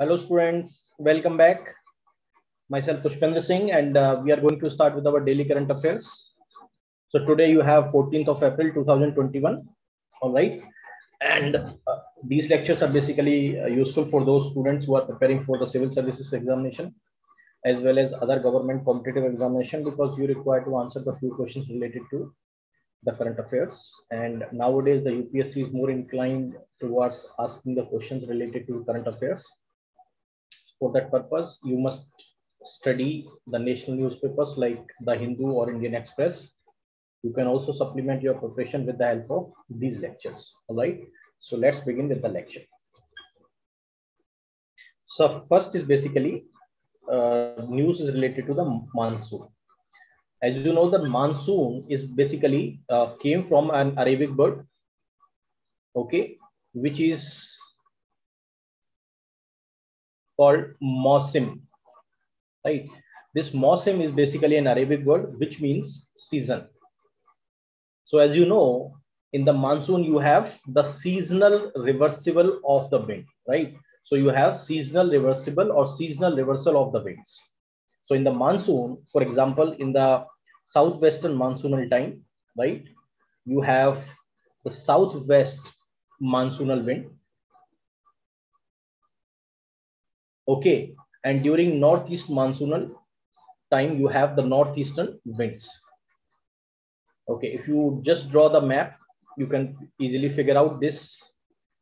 Hello students, welcome back. Myself Pushpendra Singh and we are going to start with our daily current affairs. So today you have 14th of April 2021. All right. And these lectures are basically useful for those students who are preparing for the civil services examination as well as other government competitive examination, because you require to answer the few questions related to the current affairs. And nowadays the UPSC is more inclined towards asking the questions related to current affairs. For that purpose, you must study the national newspapers like the Hindu or Indian Express. You can also supplement your preparation with the help of these lectures. All right. So let's begin with the lecture. So first is basically news is related to the monsoon. As you know, the monsoon is basically came from an Arabic bird, okay, which is called mausim, right? This mausim is basically an Arabic word which means season. So as you know, in the monsoon you have the seasonal reversible of the wind, right? So you have seasonal reversible or seasonal reversal of the winds. So in the monsoon, for example, in the southwestern monsoonal time, right, you have the southwest monsoonal wind. Okay, and during northeast monsoonal time, you have the northeastern winds. Okay, if you just draw the map, you can easily figure out this.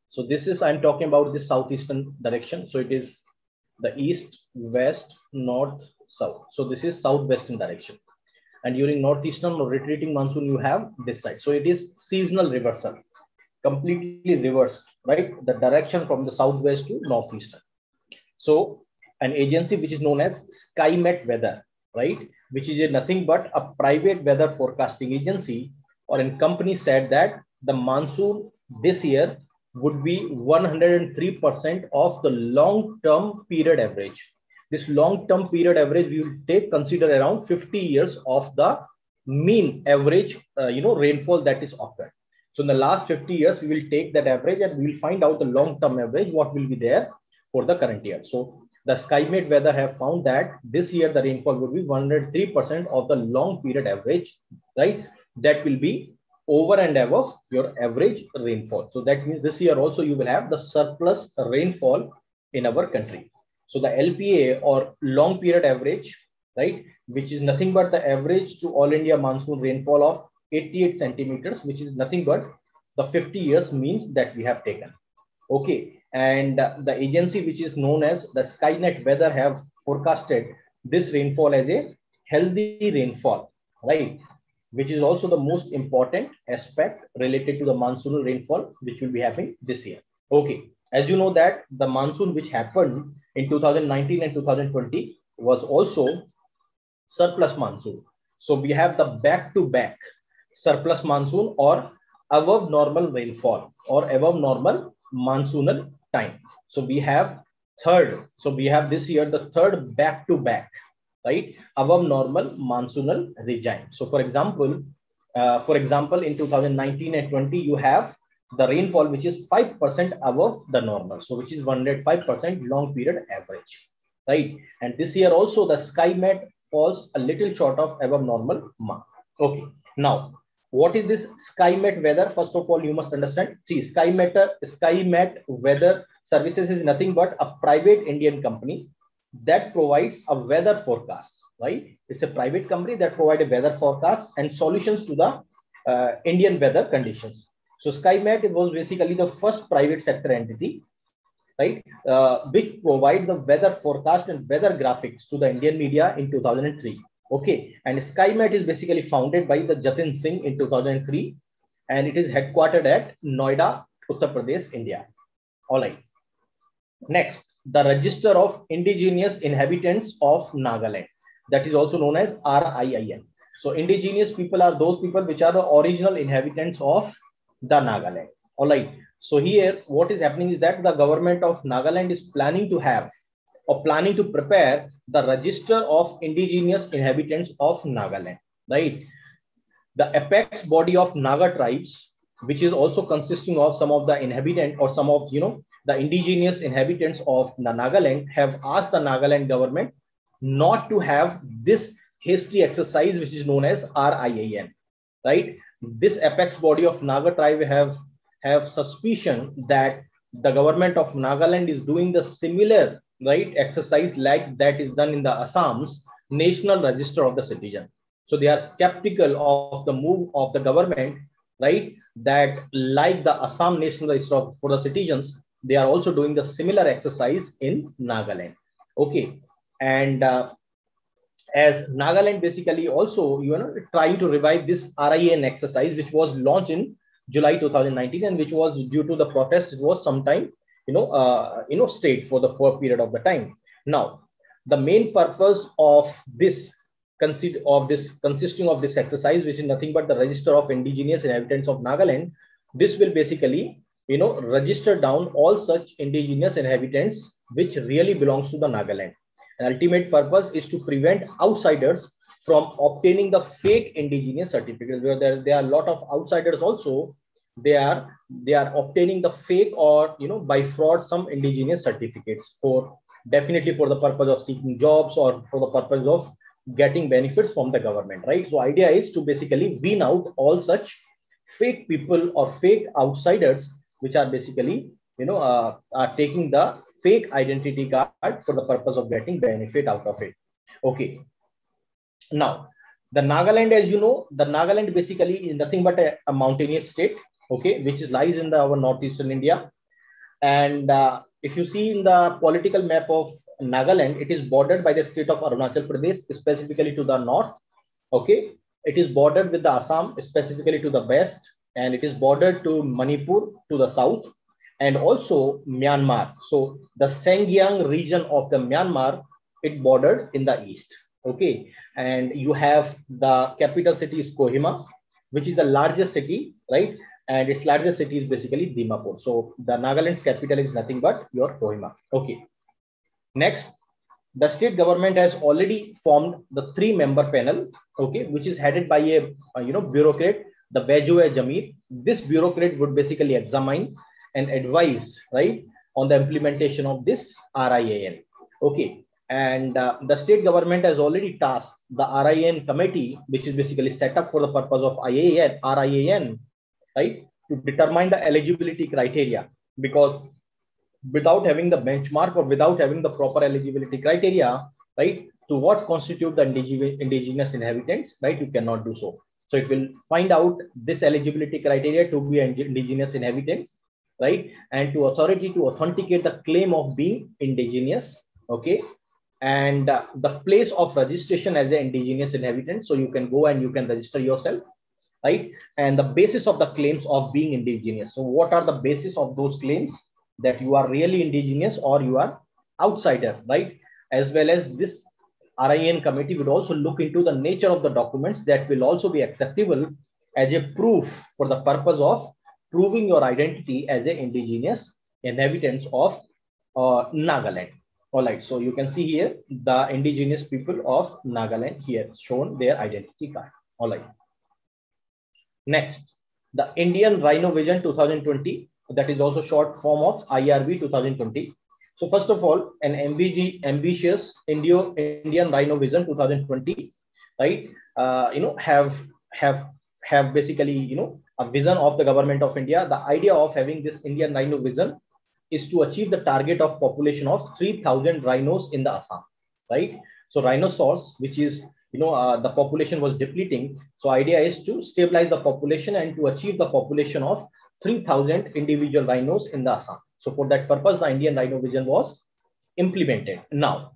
So this is, I'm talking about the southeastern direction. So it is the east, west, north, south. So this is southwestern direction. And during northeastern or retreating monsoon, you have this side. So it is seasonal reversal, completely reversed, right? The direction from the southwest to northeastern. So an agency which is known as Skymet Weather, right, which is nothing but a private weather forecasting agency or a company, said that the monsoon this year would be 103% of the long-term period average. This long-term period average, we will consider around 50 years of the mean average, rainfall that is occurred. So in the last 50 years, we will take that average and we will find out the long-term average, what will be there for the current year. So the Skymet Weather have found that this year the rainfall would be 103% of the long period average, right? That will be over and above your average rainfall. So that means this year also you will have the surplus rainfall in our country. So the LPA or long period average, right, which is nothing but the average to all India monsoon rainfall of 88 centimeters, which is nothing but the 50 years means that we have taken. Okay. And the agency which is known as the Skymet Weather have forecasted this rainfall as a healthy rainfall, right? Which is also the most important aspect related to the monsoonal rainfall, which will be happening this year. Okay, as you know that the monsoon which happened in 2019 and 2020 was also surplus monsoon. So we have the back-to-back surplus monsoon or above normal rainfall or above normal monsoonal time. So we have this year the third back-to-back, right, above normal monsoonal regime. So for example, in 2019 and 20, you have the rainfall which is 5% above the normal, so which is 105% long period average, right? And this year also the Skymet falls a little short of above normal mark. Okay, now what is this Skymet Weather? First of all, you must understand. See, Skymet Weather Services is nothing but a private Indian company that provides a weather forecast, right? It's a private company that provides a weather forecast and solutions to the Indian weather conditions. So Skymet was basically the first private sector entity, right, which provides the weather forecast and weather graphics to the Indian media in 2003. Okay, and Skymet is basically founded by the Jatin Singh in 2003, and it is headquartered at Noida, Uttar Pradesh, India. All right. Next, the Register of Indigenous Inhabitants of Nagaland, that is also known as RIIN. So indigenous people are those people which are the original inhabitants of the Nagaland. All right. So here, what is happening is that the government of Nagaland is planning to have or planning to prepare the Register of Indigenous Inhabitants of Nagaland, right? The apex body of Naga tribes, which is also consisting of some of the inhabitants or some of, the indigenous inhabitants of Nagaland have asked the Nagaland government not to have this history exercise, which is known as RIIN, right? This apex body of Naga tribe have suspicion that the government of Nagaland is doing the similar, right, exercise like that is done in the Assam's National Register of the Citizen. So they are skeptical of the move of the government, right, that like the Assam National Register for the Citizens, they are also doing the similar exercise in Nagaland. Okay, and as Nagaland basically also, you know, trying to revive this RIN exercise, which was launched in July 2019, and which was due to the protest, it was sometime, you know, stayed for the period of the time. Now, the main purpose of this consisting of this exercise, which is nothing but the register of indigenous inhabitants of Nagaland, this will basically, you know, register down all such indigenous inhabitants which really belongs to the Nagaland. And ultimate purpose is to prevent outsiders from obtaining the fake indigenous certificates, where there are a lot of outsiders also, they are obtaining the fake or, you know, by fraud some indigenous certificates for definitely for the purpose of seeking jobs or for the purpose of getting benefits from the government, right? So idea is to basically wean out all such fake people or fake outsiders, which are basically, you know, are taking the fake identity card for the purpose of getting benefit out of it. Okay. Now, the Nagaland, as you know, the Nagaland basically is nothing but a mountainous state, okay, which lies in our northeastern India. And if you see in the political map of Nagaland, it is bordered by the state of Arunachal Pradesh, specifically to the north. Okay, it is bordered with the Assam, specifically to the west, and it is bordered to Manipur to the south, and also Myanmar. So the Sanghyang region of the Myanmar, it bordered in the east. Okay, and you have the capital city is Kohima, which is the largest city, right? And its largest city is basically Dimapur. So the Nagaland's capital is nothing but your Kohima. Okay. Next, the state government has already formed the three-member panel, okay, which is headed by a you know, bureaucrat, the Bejoy Jamir. This bureaucrat would basically examine and advise, right, on the implementation of this RIIN. Okay, and the state government has already tasked the RIIN committee, which is basically set up for the purpose of RIIN, right, to determine the eligibility criteria, because without having the benchmark or without having the proper eligibility criteria, right, to what constitute the indigenous inhabitants, right, you cannot do so. So it will find out this eligibility criteria to be indigenous inhabitants, right, and to authority to authenticate the claim of being indigenous, okay, and the place of registration as an indigenous inhabitant. So you can go and you can register yourself, right, and the basis of the claims of being indigenous. So what are the basis of those claims that you are really indigenous or you are outsider, right? As well as this RIN committee would also look into the nature of the documents that will also be acceptable as a proof for the purpose of proving your identity as an indigenous inhabitant of Nagaland. All right, so you can see here the indigenous people of Nagaland here shown their identity card. All right. Next, the Indian Rhino Vision 2020. That is also short form of IRV 2020. So first of all, an ambitious Indian Rhino Vision 2020, right? You know, have basically, you know, a vision of the government of India. The idea of having this Indian Rhino Vision is to achieve the target of population of 3,000 rhinos in the Assam, right? So rhinoceros, which is, you know, the population was depleting. So idea is to stabilize the population and to achieve the population of 3,000 individual rhinos in the Assam. So for that purpose, the Indian Rhino Vision was implemented. Now,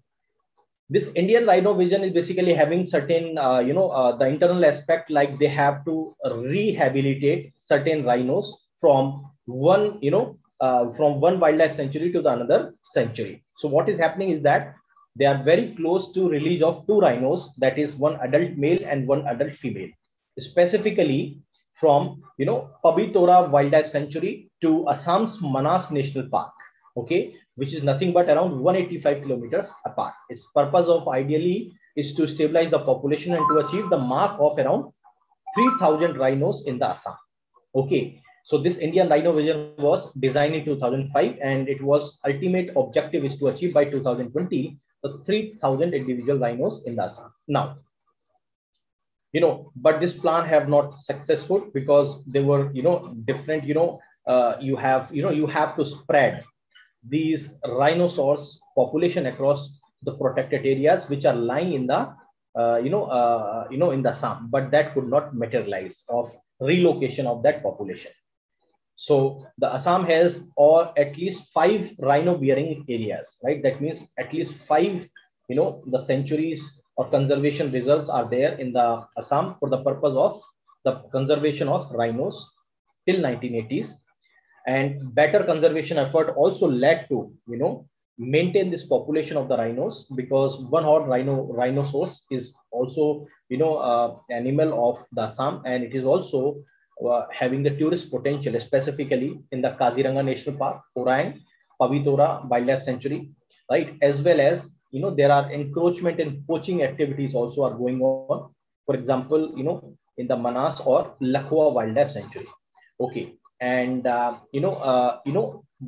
this Indian Rhino Vision is basically having certain, you know, the internal aspect, like they have to rehabilitate certain rhinos from one, you know, from one wildlife sanctuary to the another sanctuary. So what is happening is that they are very close to release of two rhinos, that is one adult male and one adult female, specifically from, you know, Pobitora Wildlife Sanctuary to Assam's Manas National Park, okay, which is nothing but around 185 kilometers apart. Its purpose of ideally is to stabilize the population and to achieve the mark of around 3,000 rhinos in the Assam, okay, So this Indian Rhino Vision was designed in 2005, and it was ultimate objective is to achieve by 2020 the 3,000 individual rhinos in the Assam. Now, you know, but this plan have not successful because they were, you know, different. You know, you have to spread these rhinoceros population across the protected areas which are lying in the in the Assam, but that could not materialize of relocation of that population. So the Assam has or at least 5 rhino bearing areas, right? That means at least 5, you know, the sanctuaries or conservation reserves are there in the Assam for the purpose of the conservation of rhinos till 1980s. And better conservation effort also led to, you know, maintain this population of the rhinos, because one hot rhinoceros is also, you know, animal of the Assam, and it is also having the tourist potential, specifically in the Kaziranga National Park, Orang, Pobitora Wildlife Sanctuary, right? As well as, you know, there are encroachment and poaching activities also are going on. For example, you know, in the Manas or Lakhua Wildlife Sanctuary. Okay, and the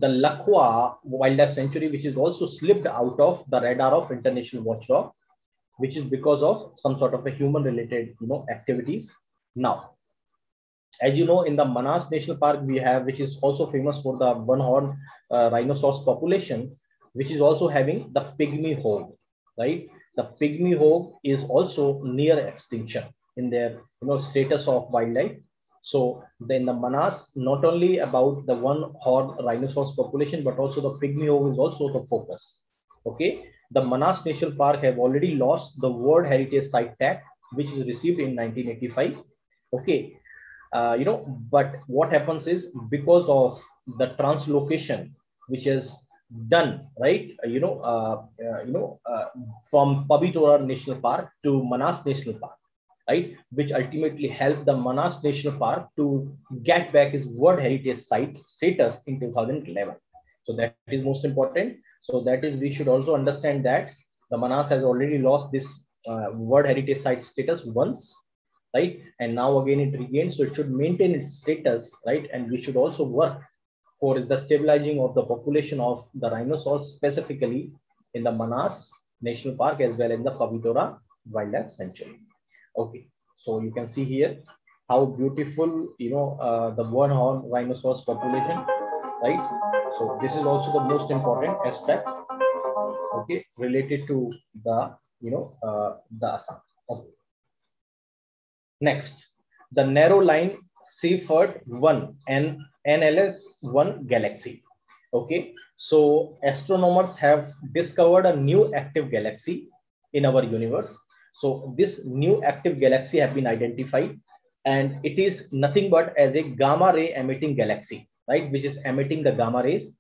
Lakhua Wildlife Sanctuary, which is also slipped out of the radar of international watchdog, which is because of some sort of a human-related, you know, activities. Now, as you know, in the Manas National Park, we have, which is also famous for the one-horned rhinoceros population, which is also having the pygmy hog, right? The pygmy hog is also near extinction in their, you know, status of wildlife. So then the Manas, not only about the one-horned rhinoceros population, but also the pygmy hog is also the focus. Okay, the Manas National Park have already lost the World Heritage Site tag, which is received in 1985. Okay, but what happens is because of the translocation, which is done, right? From Pobitora National Park to Manas National Park, right, which ultimately helped the Manas National Park to get back its World Heritage Site status in 2011. So that is most important. So that is, we should also understand that the Manas has already lost this World Heritage Site status once, right? And now again it regained, so it should maintain its status, right? And we should also work for the stabilizing of the population of the rhinoceros, specifically in the Manas National Park as well as the Pobitora Wildlife Sanctuary. Okay, so you can see here how beautiful, you know, the one-horned rhinoceros population, right? So this is also the most important aspect, okay, related to the, you know, the Assam. Okay. Next, the narrow line Seaford-1 and NLS1 galaxy. Okay, so astronomers have discovered a new active galaxy in our universe. So this new active galaxy have been identified, and it is nothing but as a gamma ray emitting galaxy, right, which is emitting the gamma rays,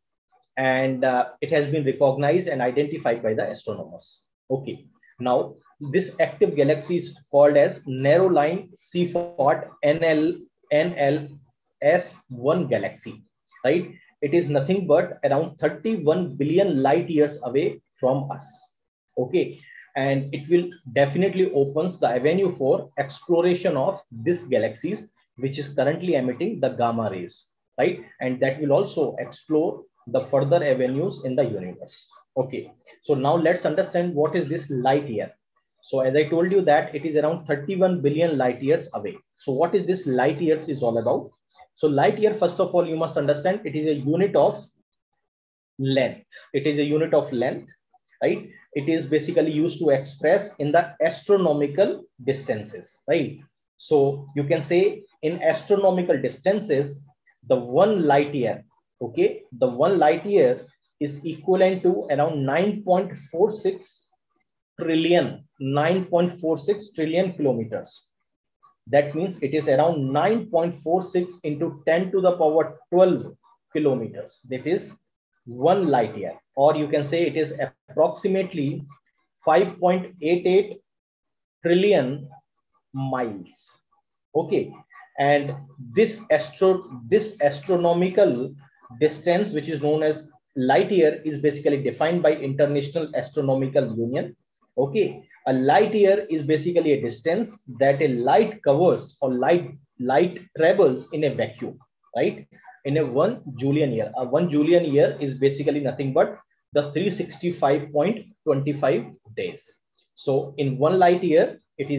and it has been recognized and identified by the astronomers. Okay, now this active galaxy is called as narrow line Seaford NLS1 galaxy, right? It is nothing but around 31 billion light years away from us. Okay, and it will definitely opens the avenue for exploration of this galaxies, which is currently emitting the gamma rays, right? And that will also explore the further avenues in the universe. Okay, so now let's understand what is this light year. So as I told you that it is around 31 billion light years away. So what is this light years is all about? So light year, first of all, you must understand it is a unit of length. It is a unit of length, right? It is basically used to express in the astronomical distances, right? So you can say in astronomical distances, the 1 light year, okay, the 1 light year is equivalent to around 9.46 trillion kilometers. That means it is around 9.46 into 10 to the power 12 kilometers. That is 1 light year, or you can say it is approximately 5.88 trillion miles. Okay, and this astronomical distance, which is known as light year, is basically defined by International Astronomical Union. Okay, a light year is basically a distance that a light covers or light travels in a vacuum. right, in a 1 Julian year. A 1 Julian year is basically nothing but the 365.25 days. So in 1 light year, it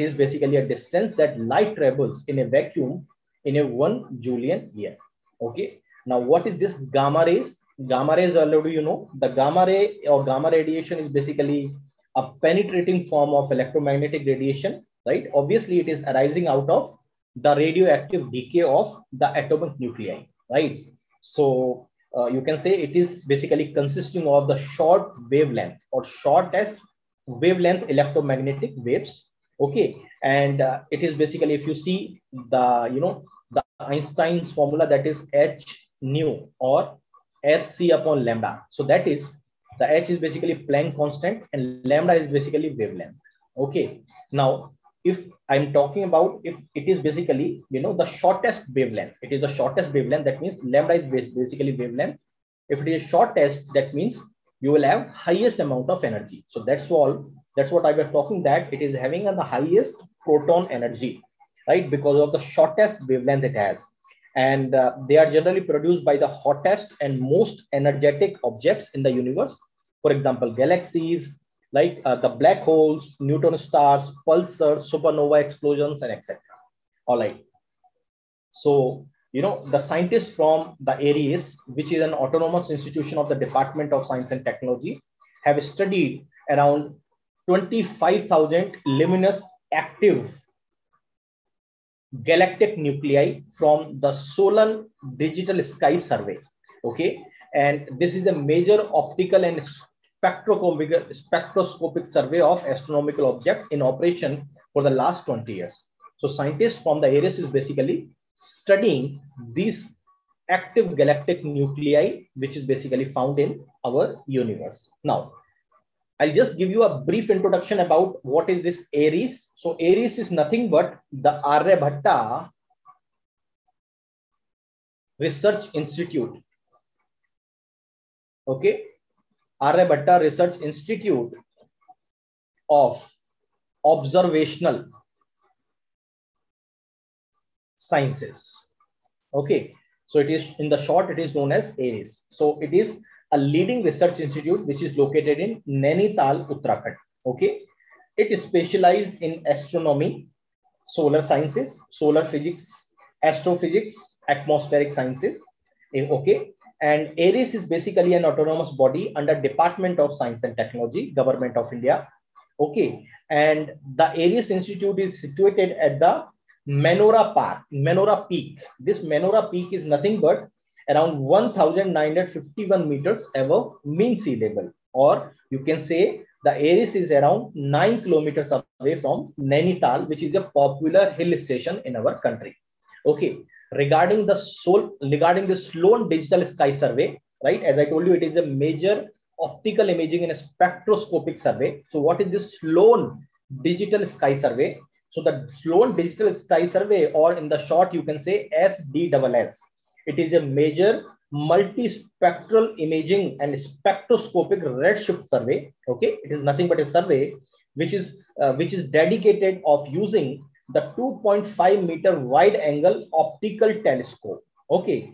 is basically a distance that light travels in a vacuum in a 1 Julian year. Okay. Now what is this gamma rays? Gamma rays already you know. The gamma ray or gamma radiation is basically a penetrating form of electromagnetic radiation, right? Obviously, it is arising out of the radioactive decay of the atomic nuclei, right? So you can say it is basically consisting of the short wavelength or shortest wavelength electromagnetic waves, okay? And it is basically, if you see the, you know, the Einstein's formula, that is h nu or hc upon lambda. So that is, the h is basically Planck constant and lambda is basically wavelength, okay? Now, if I'm talking about, if it is basically, you know, the shortest wavelength, it is the shortest wavelength, that means lambda is basically wavelength. If it is shortest, that means you will have highest amount of energy. So that's all, that's what I was talking, that it is having the highest proton energy, right? Because of the shortest wavelength it has. And they are generally produced by the hottest and most energetic objects in the universe. For example, galaxies, like the black holes, neutron stars, pulsars, supernova explosions, and etc. All right. So, you know, the scientists from the ARIES, which is an autonomous institution of the Department of Science and Technology, have studied around 25,000 luminous active galactic nuclei from the Solan Digital Sky Survey. Okay. And this is a major optical and spectroscopic survey of astronomical objects in operation for the last 20 years. So scientists from the ARIES is basically studying these active galactic nuclei, which is basically found in our universe. Now, I'll just give you a brief introduction about what is this ARIES. So ARIES is nothing but the Aryabhatta Research Institute. Okay. Aryabhatta Research Institute of Observational Sciences. Okay, so it is, in the short, it is known as ARIES. So it is a leading research institute which is located in Nainital, Uttarakhand. Okay, it is specialized in astronomy, solar sciences, solar physics, astrophysics, atmospheric sciences. Okay. And ARIES is basically an autonomous body under Department of Science and Technology, Government of India. Okay. And the ARIES Institute is situated at the Menora Park, Menora Peak. This Menora Peak is nothing but around 1,951 meters above mean sea level. Or you can say the ARIES is around 9 kilometers away from Nainital, which is a popular hill station in our country. Okay. Regarding the Sloan Digital Sky Survey, right? As I told you, it is a major optical imaging and a spectroscopic survey. So what is this Sloan Digital Sky Survey? So the Sloan Digital Sky Survey, or in the short, you can say SDSS. It is a major multispectral imaging and spectroscopic redshift survey. Okay, it is nothing but a survey which is dedicated of using the 2.5 meter wide angle optical telescope. Okay,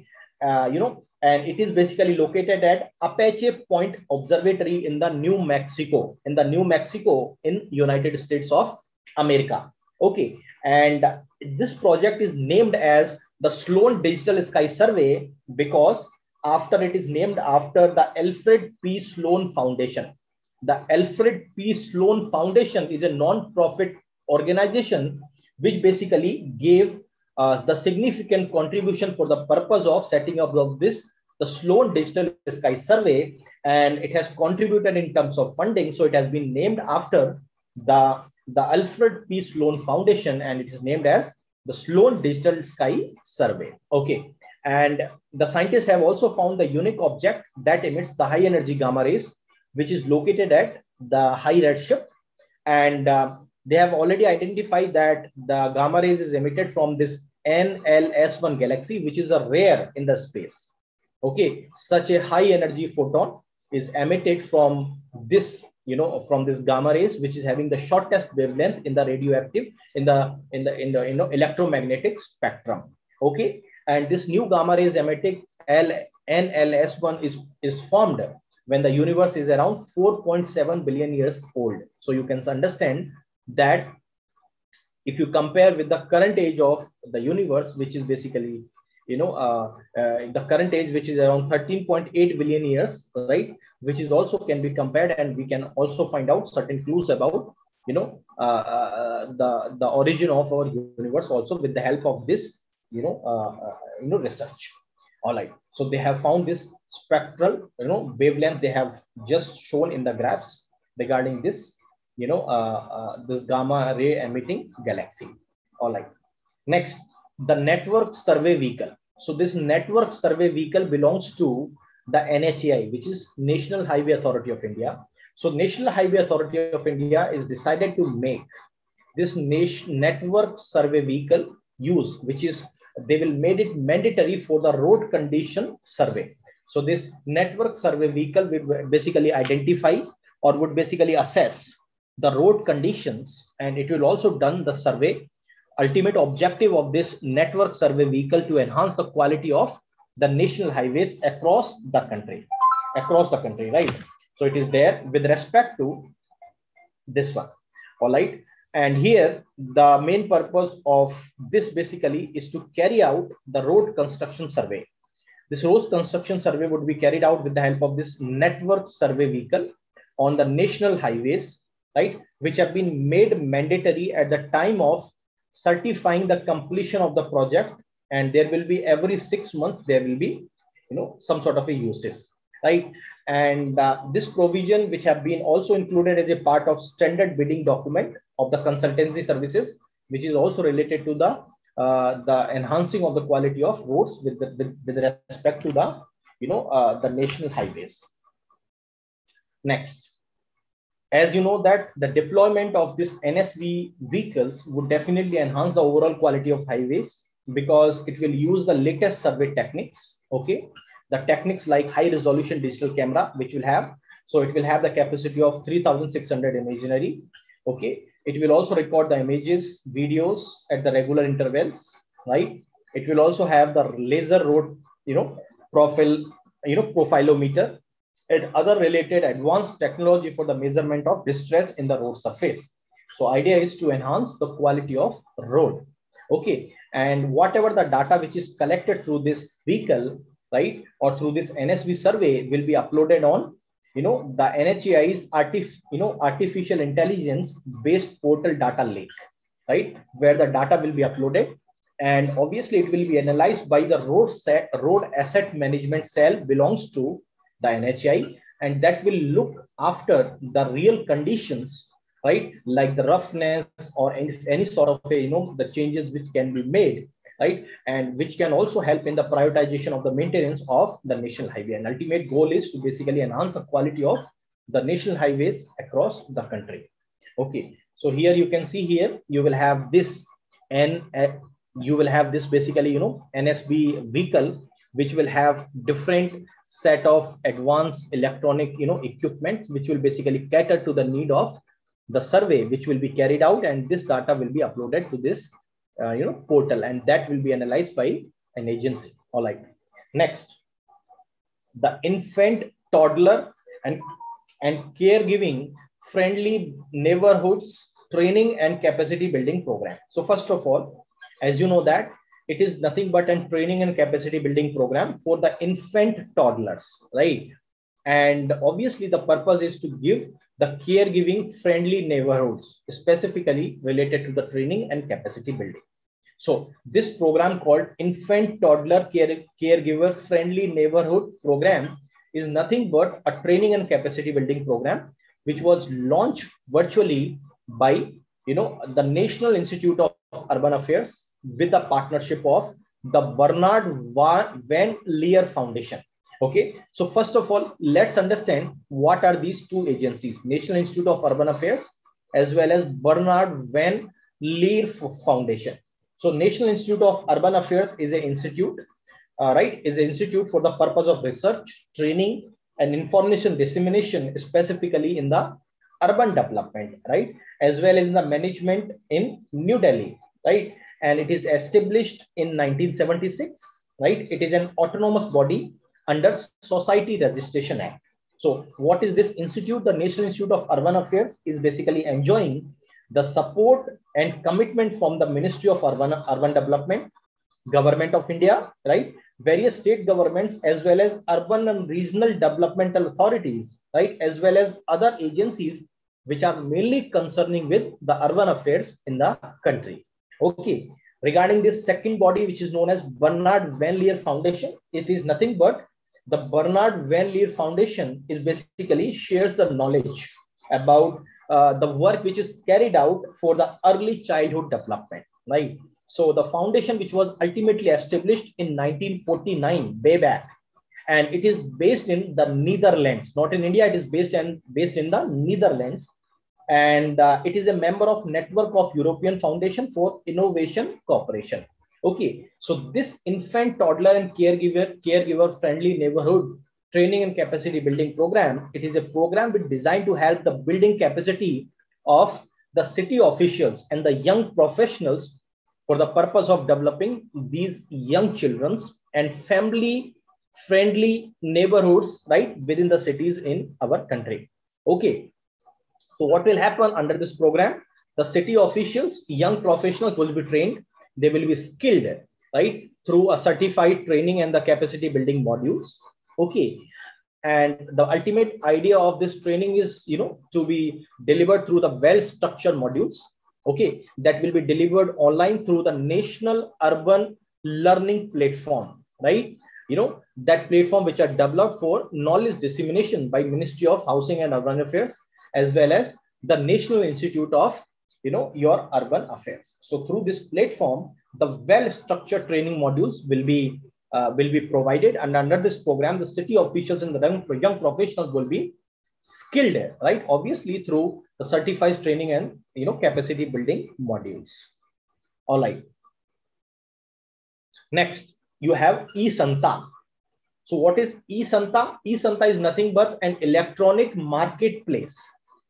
you know, and it is basically located at Apache Point Observatory in the New Mexico in United States of America. Okay, and this project is named as the Sloan Digital Sky Survey because after it is named after the Alfred P. Sloan Foundation. The Alfred P. Sloan Foundation is a non-profit organization which basically gave the significant contribution for the purpose of setting up of this, the Sloan Digital Sky Survey, and it has contributed in terms of funding. So it has been named after the Alfred P. Sloan Foundation, and it is named as the Sloan Digital Sky Survey. Okay. And the scientists have also found the unique object that emits the high energy gamma rays, which is located at the high redshift, and they have already identified that the gamma rays is emitted from this NLS1 galaxy, which is a rare in the space. Okay, such a high energy photon is emitted from this, you know, from this gamma rays, which is having the shortest wavelength in the radioactive, in the you know, electromagnetic spectrum. Okay, And this new gamma rays emitting NLS1 is formed when the universe is around 4.7 billion years old. So you can understand that if you compare with the current age of the universe, which is basically, you know, the current age, which is around 13.8 billion years, right? Which is also can be compared, and we can also find out certain clues about, you know, the origin of our universe also with the help of this, you know, research. All right. So they have found this spectral, you know, wavelength they have just shown in the graphs regarding this, you know, this gamma ray emitting galaxy. All right. Next, the network survey vehicle. So this network survey vehicle belongs to the NHAI, which is National Highway Authority of India. So National Highway Authority of India is decided to make this network survey vehicle use, which is they will made it mandatory for the road condition survey. So this network survey vehicle would basically identify or would basically assess the road conditions, and it will also done the survey. Ultimate objective of this network survey vehicle to enhance the quality of the national highways across the country, right? So it is there with respect to this one. All right. And here the main purpose of this basically is to carry out the road construction survey. This road construction survey would be carried out with the help of this network survey vehicle on the national highways, right? Which have been made mandatory at the time of certifying the completion of the project, and there will be every 6 months there will be, you know, some sort of a usage, right? And this provision which have been also included as a part of standard bidding document of the consultancy services, which is also related to the enhancing of the quality of roads with respect to the, you know, the national highways. Next. As you know that the deployment of this NSV vehicles would definitely enhance the overall quality of highways because it will use the latest survey techniques, okay? The techniques like high resolution digital camera, which will have, so it will have the capacity of 3,600 imaginary, okay? It will also record the images, videos at the regular intervals, right? It will also have the laser road, you know, profile, you know, profilometer, and other related advanced technology for the measurement of distress in the road surface. So idea is to enhance the quality of road. Okay. And whatever the data which is collected through this vehicle, right, or through this NSV survey will be uploaded on, you know, the NHAI's artificial intelligence based portal data lake, right, where the data will be uploaded. And obviously it will be analyzed by the road asset management cell belongs to the NHAI, and that will look after the real conditions, right? Like the roughness or any sort of, you know, the changes which can be made, right? And which can also help in the prioritization of the maintenance of the national highway. And ultimate goal is to basically enhance the quality of the national highways across the country. Okay. So here you can see here, you will have this basically, you know, NSV vehicle, which will have different set of advanced electronic, you know, equipment, which will basically cater to the need of the survey, which will be carried out. And this data will be uploaded to this, you know, portal, and that will be analyzed by an agency. All right. Next, the infant, toddler and caregiving friendly neighborhoods training and capacity building program. So first of all, as you know that, it is nothing but a training and capacity building program for the infant toddlers, right? And obviously the purpose is to give the caregiving friendly neighborhoods, specifically related to the training and capacity building. So this program called Infant Toddler Caregiver Friendly Neighborhood Program is nothing but a training and capacity building program, which was launched virtually by, you know, the National Institute of Urban Affairs with the partnership of the Bernard Van Leer Foundation. Okay. So first of all, let's understand what are these two agencies, National Institute of Urban Affairs, as well as Bernard Van Leer Foundation. So National Institute of Urban Affairs is an institute, right? Is an institute for the purpose of research, training, and information dissemination, specifically in the urban development, right? As well as in the management in New Delhi, right? And it is established in 1976 right? It is an autonomous body under Society Registration Act. So what is this institute? The National Institute of Urban Affairs is basically enjoying the support and commitment from the Ministry of Urban Development, Government of India, right? Various state governments, as well as urban and regional developmental authorities, right? As well as other agencies, which are mainly concerning with the urban affairs in the country. Okay. Regarding this second body, which is known as Bernard Van Leer Foundation, it is nothing but the Bernard Van Leer Foundation is basically shares the knowledge about the work which is carried out for the early childhood development, right? So the foundation, which was ultimately established in 1949, way back, and it is based in the Netherlands, not in India. It is based in the Netherlands, and it is a member of Network of European Foundation for Innovation Cooperation. Okay, so this infant, toddler, and caregiver friendly neighborhood training and capacity building program, it is a program with designed to help the building capacity of the city officials and the young professionals for the purpose of developing these young children's and family friendly neighborhoods, right, within the cities in our country. Okay, so what will happen under this program? The city officials, young professionals will be trained. They will be skilled, right, through a certified training and the capacity building modules. Okay. And the ultimate idea of this training is, you know, to be delivered through the well-structured modules. Okay. That will be delivered online through the National Urban Learning Platform, right? You know, that platform which are developed for knowledge dissemination by Ministry of Housing and Urban Affairs, as well as the National Institute of, you know, your urban affairs. So through this platform, the well-structured training modules will be provided, and under this program, the city officials and the young professionals will be skilled, right? Obviously, through the certified training and, you know, capacity building modules. All right. Next, you have e-Santa. So what is e-Santa? e-Santa is nothing but an electronic marketplace.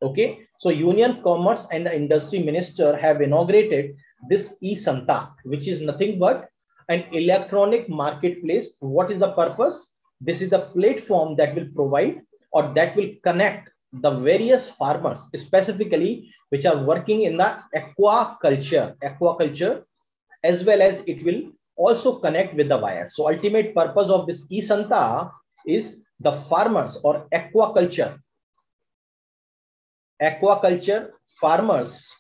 Okay, so Union Commerce and the Industry Minister have inaugurated this e-Santa, which is nothing but an electronic marketplace. What is the purpose? This is the platform that will provide or that will connect the various farmers, specifically which are working in the aquaculture, as well as it will also connect with the wire. So ultimate purpose of this e-Santa is the farmers or aquaculture farmers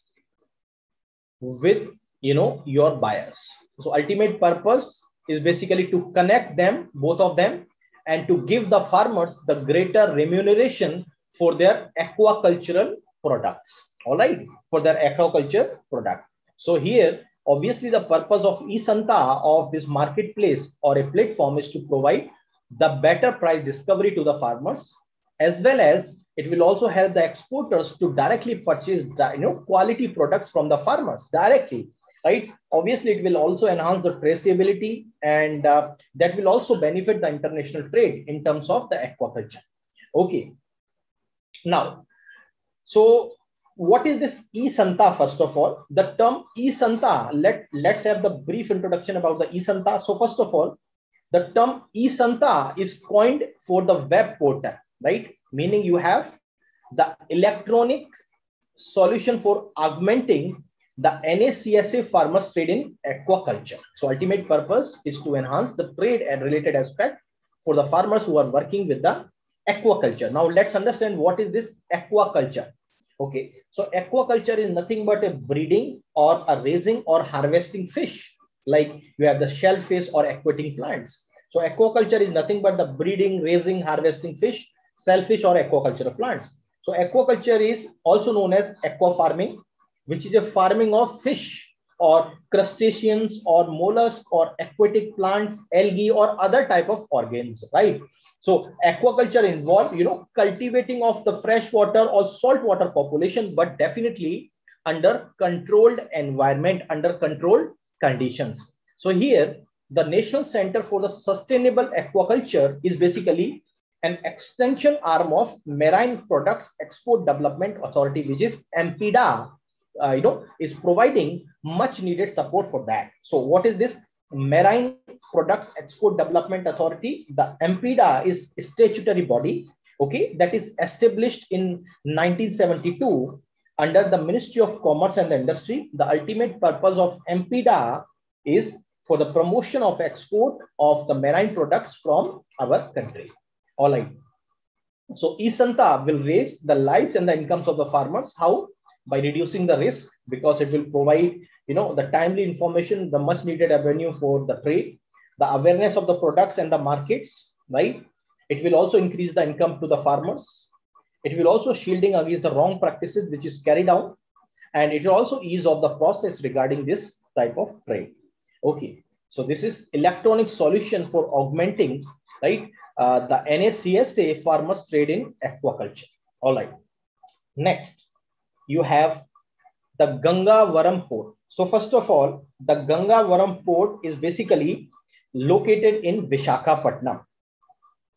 with, you know, your buyers. So ultimate purpose is basically to connect them, both of them, and to give the farmers the greater remuneration for their aquacultural products. All right, for their aquaculture product. So here, obviously, the purpose of e-Santa, of this marketplace or a platform, is to provide the better price discovery to the farmers, as well as it will also help the exporters to directly purchase, you know, quality products from the farmers directly, right? Obviously, it will also enhance the traceability, and that will also benefit the international trade in terms of the aquaculture. Okay. Now, so what is this e-Santa? First of all, the term e-Santa, let's have the brief introduction about the e-Santa. So first of all, the term e-Santa is coined for the web portal, right? Meaning you have the electronic solution for augmenting the NACSA farmers trade in aquaculture. So ultimate purpose is to enhance the trade and related aspect for the farmers who are working with the aquaculture. Now let's understand what is this aquaculture. Okay, so aquaculture is nothing but a breeding or a raising or harvesting fish, like you have the shellfish or aquatic plants. So aquaculture is nothing but the breeding, raising, harvesting fish, shellfish or aquaculture plants. So aquaculture is also known as aqua farming, which is a farming of fish or crustaceans or mollusks or aquatic plants, algae or other type of organisms, right? So aquaculture involves, you know, cultivating of the freshwater or saltwater population, but definitely under controlled environment, under controlled conditions. So here, the National Center for the Sustainable Aquaculture is basically an extension arm of Marine Products Export Development Authority, which is MPDA, you know, is providing much needed support for that. So what is this Marine Products Export Development Authority, the MPDA, is a statutory body, okay, that is established in 1972 under the Ministry of Commerce and Industry. The ultimate purpose of MPDA is for the promotion of export of the marine products from our country. All right. So e-Santa will raise the lives and the incomes of the farmers. How? By reducing the risk, because it will provide, you know, the timely information, the much needed avenue for the trade, the awareness of the products and the markets, right? It will also increase the income to the farmers. It will also shielding against the wrong practices which is carried out, and it will also ease off the process regarding this type of trade. Okay, so this is electronic solution for augmenting, right, the NACSA farmers trade in aquaculture. All right. Next, you have the Gangavaram port. So first of all, the Gangavaram port is basically located in Vishakhapatnam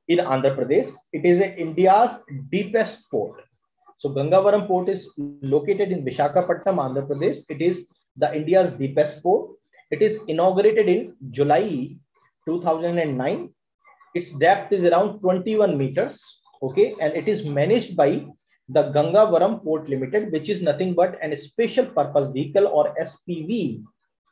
in Andhra Pradesh. It is India's deepest port. So Gangavaram port is located in Vishakhapatnam, Andhra Pradesh. It is the India's deepest port. It is inaugurated in July 2009. Its depth is around 21 meters. Okay, and it is managed by the Gangavaram Port Limited, which is nothing but a special purpose vehicle or SPV,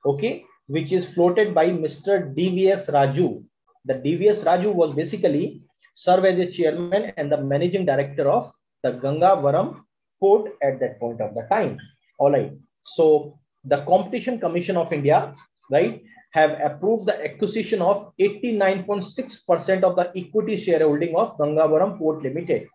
okay, which is floated by Mr. DVS Raju. The DVS Raju was basically served as a chairman and the managing director of the Gangavaram Port at that point of the time. All right. So the Competition Commission of India, right, have approved the acquisition of 89.6% of the equity shareholding of Gangavaram Port Limited,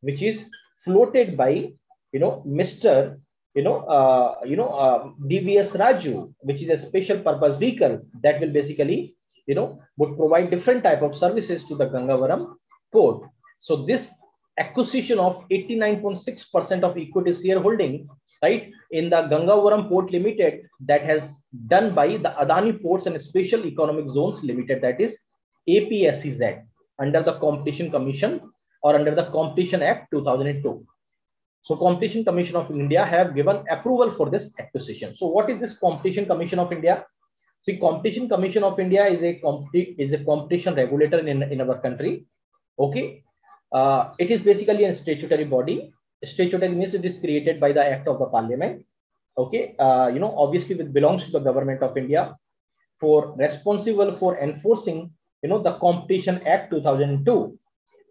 which is floated by, you know, Mr. DVS Raju, which is a special purpose vehicle that will basically, you know, would provide different type of services to the Gangavaram port. So this acquisition of 89.6% of equity shareholding, right, in the Gangavaram Port Limited, that has done by the Adani Ports and Special Economic Zones Limited, that is APSEZ, under the Competition Commission or under the Competition Act 2002. So Competition Commission of India have given approval for this acquisition. So what is this Competition Commission of India? See, Competition Commission of India is a competition regulator in our country. Okay, it is basically a statutory body. Statutory means it is created by the Act of the Parliament. Okay, you know, obviously it belongs to the Government of India, for responsible for enforcing, you know, the Competition Act 2002,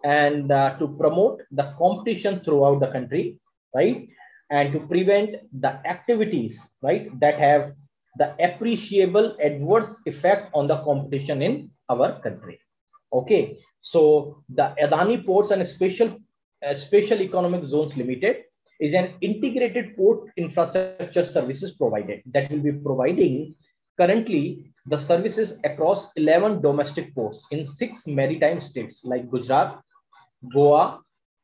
and to promote the competition throughout the country, right, and to prevent the activities, right, that have the appreciable adverse effect on the competition in our country. Okay, so the Adani Ports and Special Economic Zones Limited is an integrated port infrastructure services provider that will be providing currently the services across 11 domestic ports in 6 maritime states like Gujarat, Goa,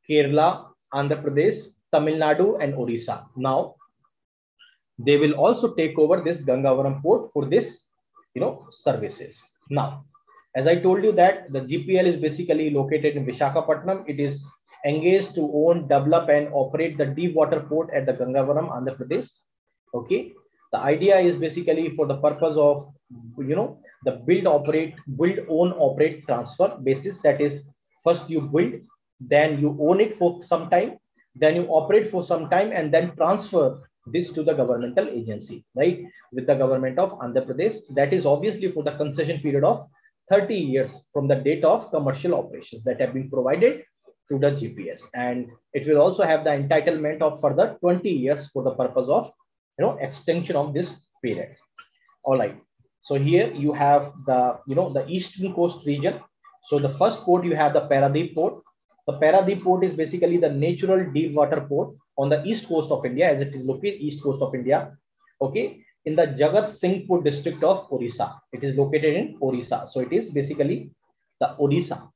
Kerala, Andhra Pradesh, Tamil Nadu, and Orissa. Now, they will also take over this Gangavaram port for this, you know, services. Now, as I told you that the GPL is basically located in Vishakhapatnam. It is engaged to own, develop, and operate the deep water port at the Gangavaram, Andhra Pradesh. Okay, the idea is basically for the purpose of, you know, the build, own, operate, transfer basis. That is, first you build, then you own it for some time, then you operate for some time, and then transfer this to the governmental agency, right, with the government of Andhra Pradesh. That is obviously for the concession period of 30 years from the date of commercial operations that have been provided to the GPS, and it will also have the entitlement of further 20 years for the purpose of, you know, extension of this period. All right. So here you have the, you know, the eastern coast region. So the first port, you have the Paradeep port. The Paradeep port is basically the natural deep water port on the east coast of India, as it is located east coast of India. Okay, in the Jagatsinghpur district of Orissa, it is located in Orissa. So it is basically the Orissa,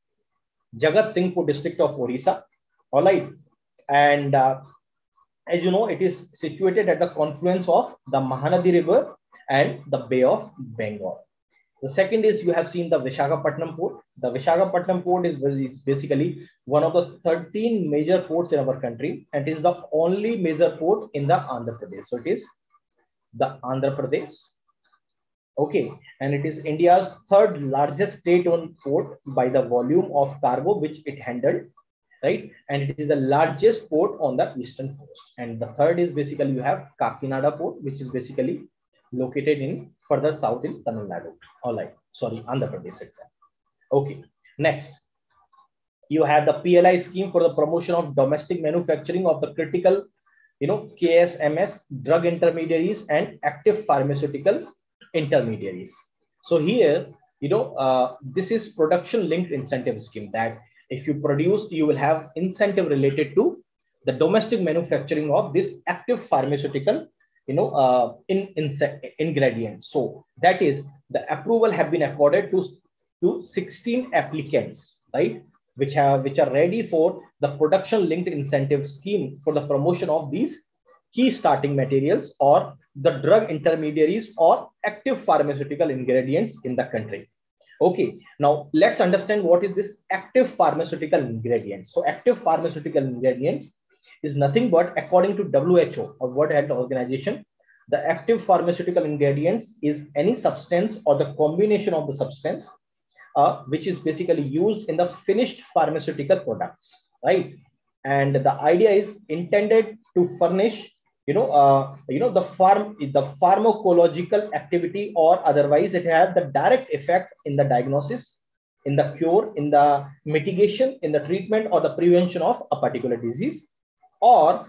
Jagatsinghpur district of Orissa. All right, and as you know, it is situated at the confluence of the Mahanadi River and the Bay of Bengal. The second is, you have seen the Vishakhapatnam port. The Vishakhapatnam port is basically one of the 13 major ports in our country, and is the only major port in the Andhra Pradesh. So it is the Andhra Pradesh Okay, and it is India's third largest state-owned port by the volume of cargo which it handled, right? And it is the largest port on the eastern coast. And the third is basically you have Kakinada port, which is basically located in further south in Tamil Nadu. All right, sorry, Andhra Pradesh itself. Okay, next you have the PLI scheme for the promotion of domestic manufacturing of the critical, KSMs, drug intermediaries and active pharmaceutical intermediaries. So here, this is production linked incentive scheme, that if you produce, you will have incentive related to the domestic manufacturing of this active pharmaceutical, ingredients. So that is, the approval have been accorded to 16 applicants, right? Which are ready for the production linked incentive scheme for the promotion of these key starting materials or the drug intermediaries or active pharmaceutical ingredients in the country. Okay, now let's understand what is this active pharmaceutical ingredients. So active pharmaceutical ingredients is nothing but, according to WHO or World Health Organization, the active pharmaceutical ingredients is any substance or the combination of the substance which is basically used in the finished pharmaceutical products, right? And the idea is intended to furnish, the pharmacological activity, or otherwise it has the direct effect in the diagnosis, in the cure, in the mitigation, in the treatment or the prevention of a particular disease. Or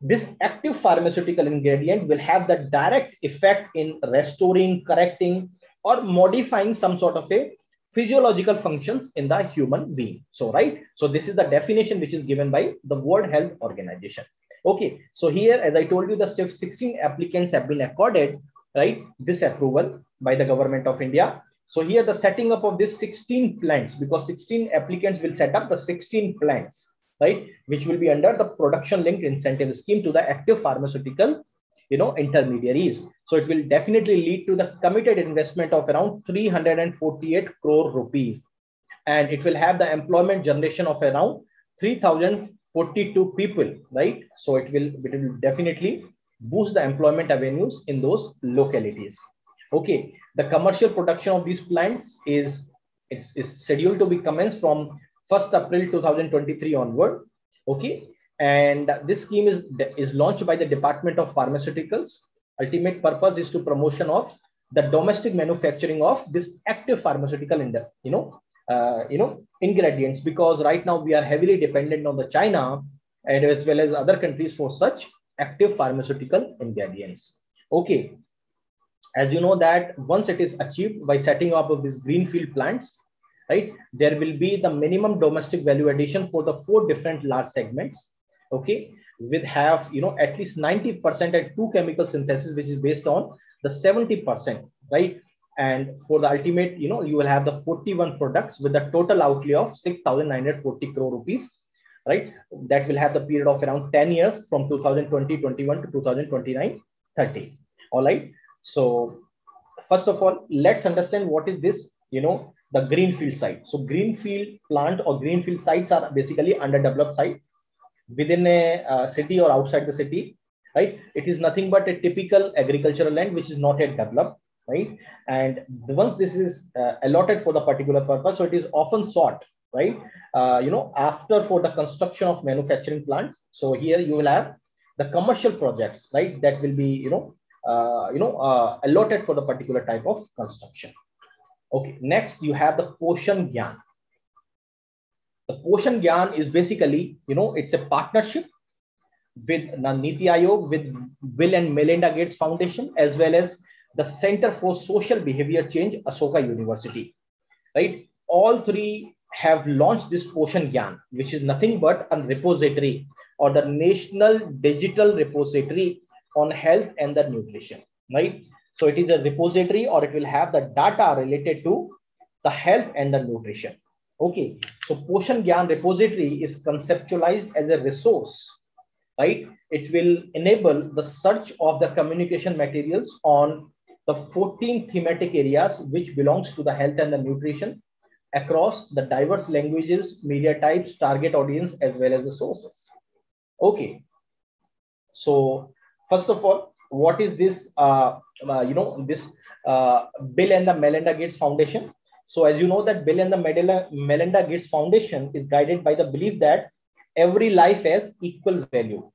this active pharmaceutical ingredient will have the direct effect in restoring, correcting, or modifying some sort of a physiological functions in the human being. So, right. So this is the definition which is given by the World Health Organization. Okay. So here, as I told you, the 16 applicants have been accorded, right, this approval by the government of India. So here the setting up of this 16 plants, because 16 applicants will set up the 16 plants, right, which will be under the production linked incentive scheme to the active pharmaceutical, intermediaries. So it will definitely lead to the committed investment of around 348 crore rupees. And it will have the employment generation of around 3,042 people, right? So it will definitely boost the employment avenues in those localities. Okay, the commercial production of these plants is scheduled to be commenced from 1st April 2023 onward. Okay. And this scheme is launched by the Department of Pharmaceuticals. Ultimate purpose is to promotion of the domestic manufacturing of this active pharmaceutical ingredients, because right now we are heavily dependent on the China and as well as other countries for such active pharmaceutical ingredients. Okay, as you know that once it is achieved by setting up of these greenfield plants, right, there will be the minimum domestic value addition for the 4 different large segments. Okay, with have, at least 90% at 2 chemical synthesis, which is based on the 70%, right? And for the ultimate, you will have the 41 products with the total outlay of 6,940 crore rupees, right? That will have the period of around 10 years from 2020-21 to 2029-30. All right. So first of all, let's understand what is this, the greenfield site. So greenfield plant or greenfield sites are basically underdeveloped site within a city or outside the city, right? It is nothing but a typical agricultural land which is not yet developed, right? And once this is allotted for the particular purpose, so it is often sought, right, after for the construction of manufacturing plants. So here you will have the commercial projects, right, that will be, allotted for the particular type of construction. Okay, next you have the Poshan Gyan. The Poshan Gyan is basically, it's a partnership with Niti Aayog, with Bill and Melinda Gates Foundation, as well as the Center for Social Behavior Change, Ashoka University, right? All 3 have launched this Poshan Gyan, which is nothing but a repository or the national digital repository on health and the nutrition, right? So it is a repository, or it will have the data related to the health and the nutrition. Okay, so Poshan Gyan repository is conceptualized as a resource, right? It will enable the search of the communication materials on the 14 thematic areas which belongs to the health and the nutrition across the diverse languages, media types, target audience, as well as the sources. Okay, so first of all, what is this, this Bill and the Melinda Gates Foundation. So as you know that Bill and the Melinda Gates Foundation is guided by the belief that every life has equal value.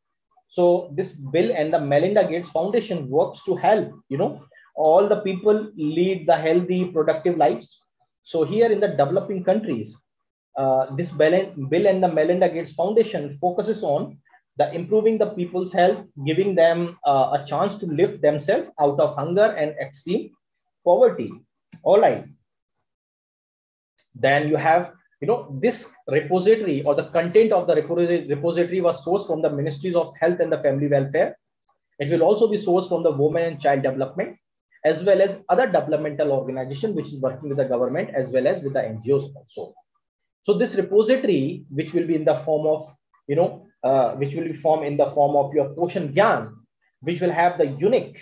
So this Bill and the Melinda Gates Foundation works to help, you know, all the people lead the healthy, productive lives. So here in the developing countries, this Bill and the Melinda Gates Foundation focuses on the improving the people's health, giving them a chance to lift themselves out of hunger and extreme poverty. All right. Then you have, you know, this repository or the content of the repository was sourced from the Ministries of Health and the Family Welfare. It will also be sourced from the Women and Child Development, as well as other developmental organization which is working with the government as well as with the NGOs also. So this repository, which will be in the form of, you know, which will be formed in the form of your Poshan Gyan, which will have the unique,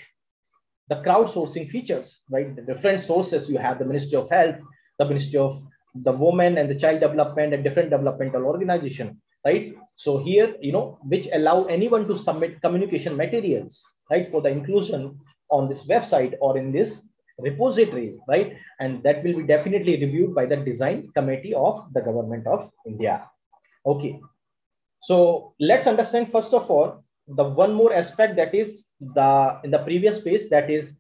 the crowdsourcing features, right? The different sources you have: the Ministry of Health, the Ministry of the Women and the Child Development, and different developmental organization, right? So here, you know, which allow anyone to submit communication materials, right, for the inclusion on this website or in this repository, right? And that will be definitely reviewed by the design committee of the Government of India. Okay, so let's understand first of all the one more aspect, that is the in the previous page, that is,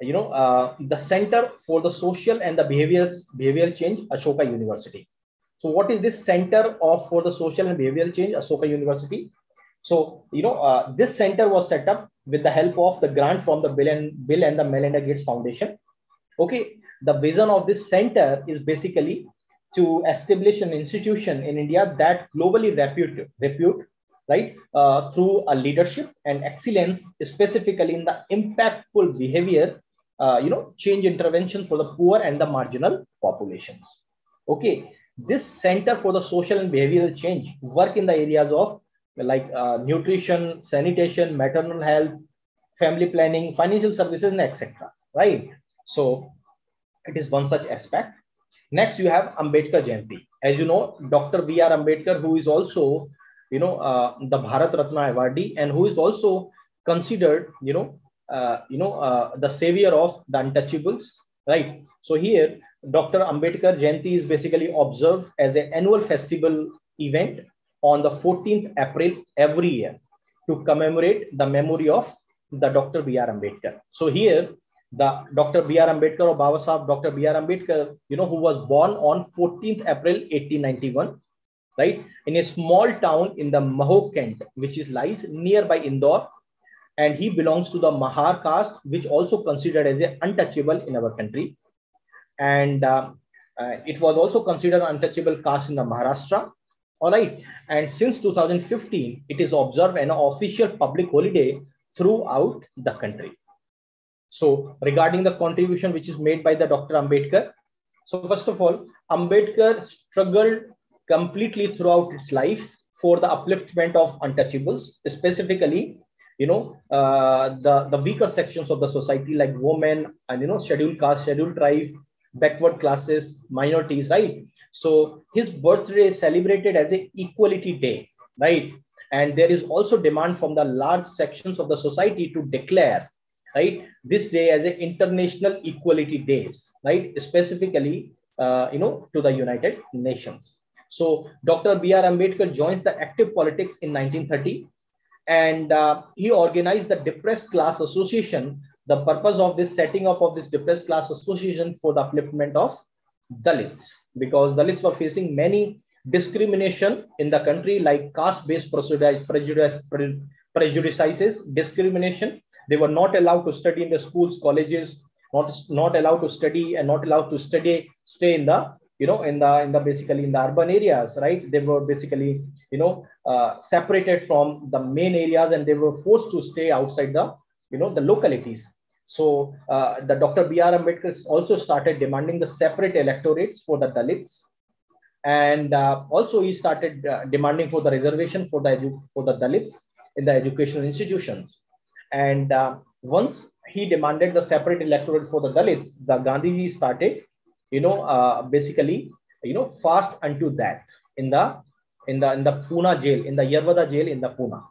you know, the Center for the Social and the Behavioral Change, Ashoka University. So what is this Center for the Social and Behavioral Change, Ashoka University? So, you know, this center was set up with the help of the grant from the Bill and the Melinda Gates Foundation. Okay, the vision of this center is basically to establish an institution in India that globally repute, right, through a leadership and excellence, specifically in the impactful behavior, you know, change intervention for the poor and the marginal populations. Okay, this Center for the Social and Behavioral Change work in the areas of like nutrition, sanitation, maternal health, family planning, financial services, and etc. Right? So it is one such aspect. Next, you have Ambedkar Jayanti. As you know, Dr. B.R. Ambedkar, who is also, you know, the Bharat Ratna awardee, and who is also considered, you know, the savior of the untouchables, right? So here, Dr. Ambedkar Jayanti is basically observed as an annual festival event on the 14th April every year to commemorate the memory of the Dr. B.R. Ambedkar. So here, the Dr. B.R. Ambedkar or Baba Sahab Dr. B.R. Ambedkar, you know, who was born on 14th April 1891, right, in a small town in the Maho, Kent, which is lies nearby Indore, and he belongs to the Mahar caste, which also considered as an untouchable in our country, and it was also considered untouchable caste in the Maharashtra. All right, and since 2015, it is observed an official public holiday throughout the country. So regarding the contribution which is made by the Dr. Ambedkar, so first of all, Ambedkar struggled completely throughout its life for the upliftment of untouchables, specifically, you know, the weaker sections of the society, like women and, you know, scheduled caste, scheduled tribe, backward classes, minorities, right? So his birthday is celebrated as an equality day, right? And there is also demand from the large sections of the society to declare, right, this day as an international equality days, right? Specifically, you know, to the United Nations. So Dr. B.R. Ambedkar joins the active politics in 1930, and he organized the Depressed Class Association. The purpose of this setting up of this Depressed Class Association for the upliftment of Dalits, because Dalits were facing many discrimination in the country, like caste-based prejudices, discrimination. They were not allowed to study in the schools, colleges, not allowed to study, and not allowed to stay in the, you know, basically in the urban areas, right? They were basically, you know, separated from the main areas, and they were forced to stay outside the, you know, the localities. So the Dr. B.R. Ambedkar also started demanding the separate electorates for the Dalits, and also he started demanding for the reservation for the Dalits in the educational institutions. And once he demanded the separate electorate for the Dalits, the Gandhiji started, you know, basically, you know, fast unto death in the Pune jail, in the Yerwada jail in the Pune.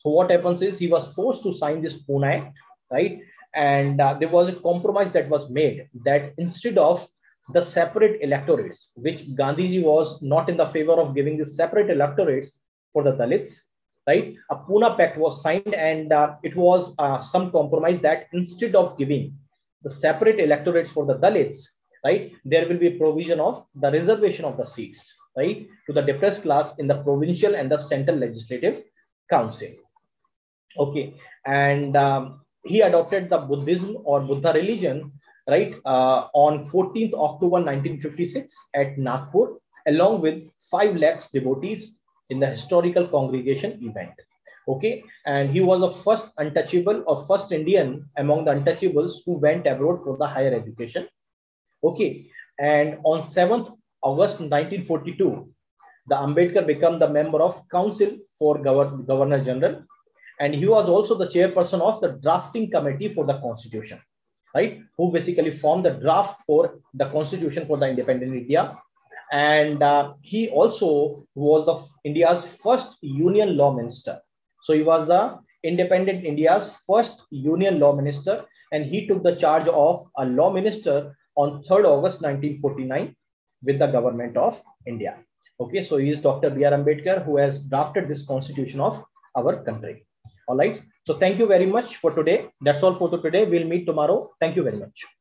So what happens is he was forced to sign this Pune Act, right? And there was a compromise that was made that instead of the separate electorates, which Gandhiji was not in the favor of giving the separate electorates for the Dalits, right? A Pune Pact was signed, and it was some compromise that instead of giving the separate electorates for the Dalits, right, there will be provision of the reservation of the seats, right, to the depressed class in the provincial and the central legislative council. Okay, and he adopted the Buddhism or Buddha religion, right, on 14th October 1956 at Nagpur, along with 5 lakhs devotees in the historical congregation event. Okay, and he was the first untouchable or first Indian among the untouchables who went abroad for the higher education. Okay, and on 7th August 1942, the Ambedkar became the member of Council for Governor General, and he was also the chairperson of the drafting committee for the constitution, right? Who basically formed the draft for the constitution for the independent India. And he also was the India's first union law minister. So he was the independent India's first union law minister, and he took the charge of a law minister on 3rd August 1949 with the government of India. Okay, so he is Dr. B.R. Ambedkar, who has drafted this constitution of our country. All right, so thank you very much for today. That's all for today. We'll meet tomorrow. Thank you very much.